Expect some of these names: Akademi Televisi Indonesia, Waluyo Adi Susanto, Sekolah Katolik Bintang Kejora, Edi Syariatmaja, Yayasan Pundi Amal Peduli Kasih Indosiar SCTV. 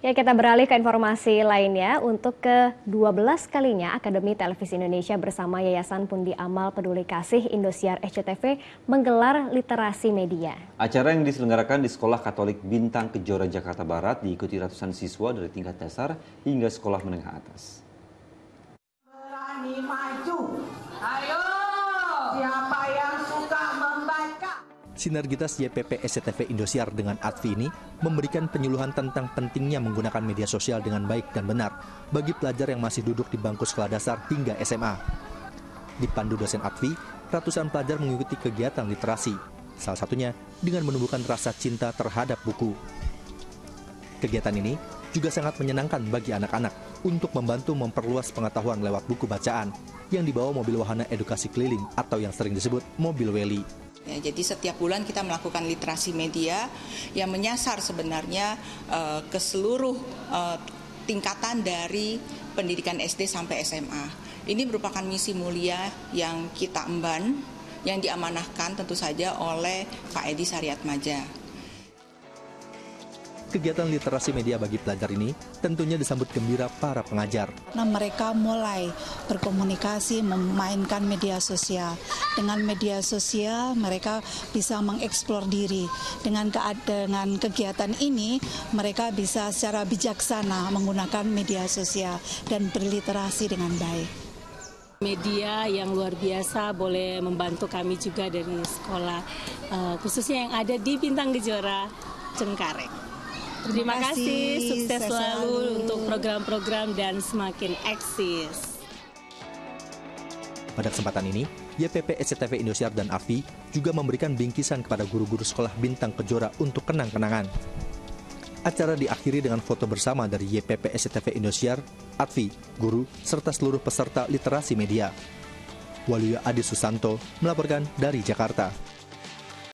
Ya, kita beralih ke informasi lainnya. Untuk ke-12 kalinya Akademi Televisi Indonesia bersama Yayasan Pundi Amal Peduli Kasih Indosiar SCTV menggelar literasi media. Acara yang diselenggarakan di Sekolah Katolik Bintang Kejora Jakarta Barat diikuti ratusan siswa dari tingkat dasar hingga sekolah menengah atas. Berani maju. Ayo. Siapa yang suka membaca? Sinergitas YPP SCTV Indosiar dengan ATVI ini memberikan penyuluhan tentang pentingnya menggunakan media sosial dengan baik dan benar bagi pelajar yang masih duduk di bangku sekolah dasar hingga SMA. Dipandu dosen ATVI, ratusan pelajar mengikuti kegiatan literasi, salah satunya dengan menumbuhkan rasa cinta terhadap buku. Kegiatan ini juga sangat menyenangkan bagi anak-anak untuk membantu memperluas pengetahuan lewat buku bacaan yang dibawa mobil wahana edukasi keliling atau yang sering disebut mobil Weli. Ya, jadi setiap bulan kita melakukan literasi media yang menyasar sebenarnya ke seluruh tingkatan dari pendidikan SD sampai SMA. Ini merupakan misi mulia yang kita emban, yang diamanahkan tentu saja oleh Pak Edi Syariatmaja. Kegiatan literasi media bagi pelajar ini tentunya disambut gembira para pengajar. Nah, mereka mulai berkomunikasi, memainkan media sosial. Dengan media sosial mereka bisa mengeksplor diri. Dengan kegiatan ini mereka bisa secara bijaksana menggunakan media sosial dan berliterasi dengan baik. Media yang luar biasa boleh membantu kami juga dari sekolah, khususnya yang ada di Bintang Kejora, Cengkareng. Terima kasih, sukses selalu untuk program-program dan semakin eksis. Pada kesempatan ini, YPP SCTV Indosiar dan ATVI juga memberikan bingkisan kepada guru-guru sekolah Bintang Kejora untuk kenang-kenangan. Acara diakhiri dengan foto bersama dari YPP SCTV Indosiar, ATVI, guru, serta seluruh peserta literasi media. Waluyo Adi Susanto melaporkan dari Jakarta.